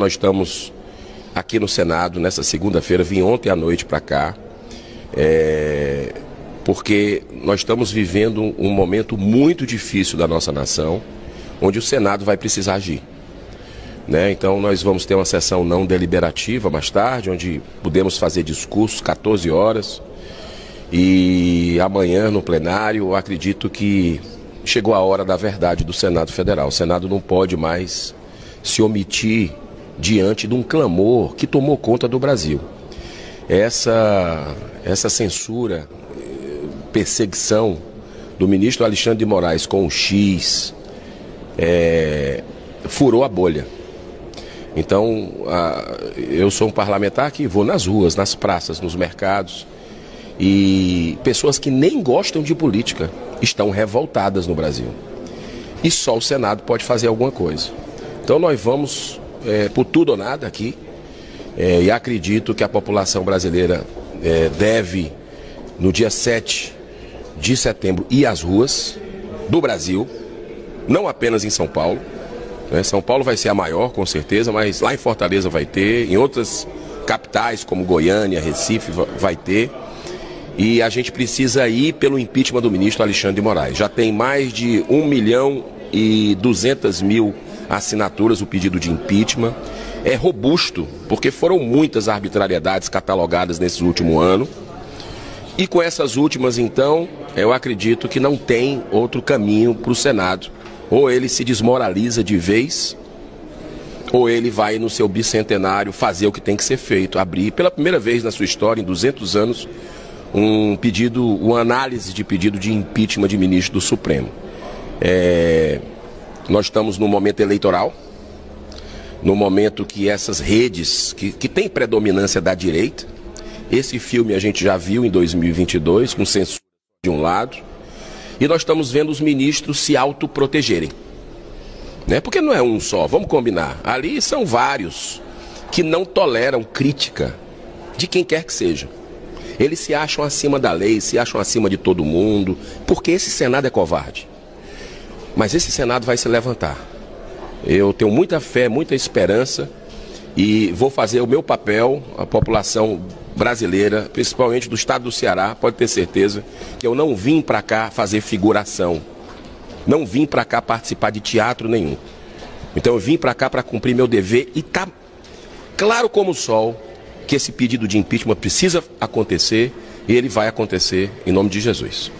Nós estamos aqui no Senado nessa segunda-feira, vim ontem à noite para cá, porque nós estamos vivendo um momento muito difícil da nossa nação, onde o Senado vai precisar agir. Né? Então nós vamos ter uma sessão não deliberativa mais tarde, onde podemos fazer discursos 14 horas. E amanhã no plenário, eu acredito que chegou a hora da verdade do Senado Federal. O Senado não pode mais se omitir diante de um clamor que tomou conta do Brasil. Essa censura, perseguição do ministro Alexandre de Moraes com o X, furou a bolha. Então, eu sou um parlamentar que vou nas ruas, nas praças, nos mercados, e pessoas que nem gostam de política estão revoltadas no Brasil. E só o Senado pode fazer alguma coisa. Então nós vamos por tudo ou nada aqui. E acredito que a população brasileira deve, no dia 7 de setembro, ir às ruas do Brasil, não apenas em São Paulo. Né? São Paulo vai ser a maior, com certeza, mas lá em Fortaleza vai ter, em outras capitais como Goiânia, Recife, vai ter. E a gente precisa ir pelo impeachment do ministro Alexandre de Moraes. Já tem mais de 1.200.000 assinaturas o pedido de impeachment. É robusto, porque foram muitas arbitrariedades catalogadas nesse último ano. E com essas últimas, então, eu acredito que não tem outro caminho para o Senado. Ou ele se desmoraliza de vez, ou ele vai no seu bicentenário fazer o que tem que ser feito. Abrir, pela primeira vez na sua história, em 200 anos... uma análise de pedido de impeachment de ministro do Supremo. Nós estamos num momento eleitoral, num momento que essas redes, que tem predominância da direita, esse filme a gente já viu em 2022, com censura de um lado, e nós estamos vendo os ministros se autoprotegerem. Né? Porque não é um só, vamos combinar. Ali são vários que não toleram crítica de quem quer que seja. Eles se acham acima da lei, se acham acima de todo mundo, porque esse Senado é covarde. Mas esse Senado vai se levantar. Eu tenho muita fé, muita esperança e vou fazer o meu papel. A população brasileira, principalmente do estado do Ceará, pode ter certeza que eu não vim para cá fazer figuração. Não vim para cá participar de teatro nenhum. Então eu vim para cá para cumprir meu dever e tá claro como o sol que esse pedido de impeachment precisa acontecer e ele vai acontecer em nome de Jesus.